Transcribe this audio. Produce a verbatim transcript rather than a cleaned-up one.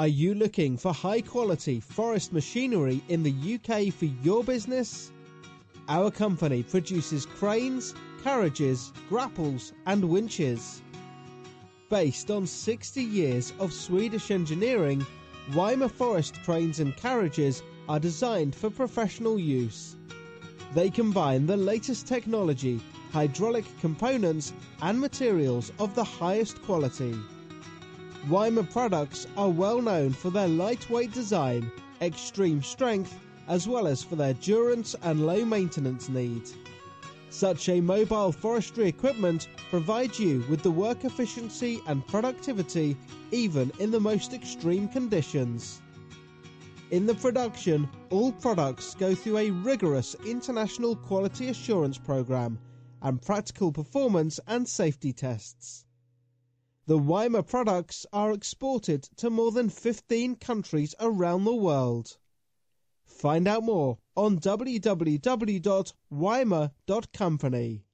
Are you looking for high-quality forest machinery in the U K for your business? Our company produces cranes, carriages, grapples and winches. Based on sixty years of Swedish engineering, Weimar Forest cranes and carriages are designed for professional use. They combine the latest technology, hydraulic components and materials of the highest quality. Weimar products are well known for their lightweight design, extreme strength, as well as for their durance and low maintenance needs. Such a mobile forestry equipment provides you with the work efficiency and productivity even in the most extreme conditions. In the production, all products go through a rigorous international quality assurance program and practical performance and safety tests. The Weimar products are exported to more than fifteen countries around the world. Find out more on w w w dot weimar dot company.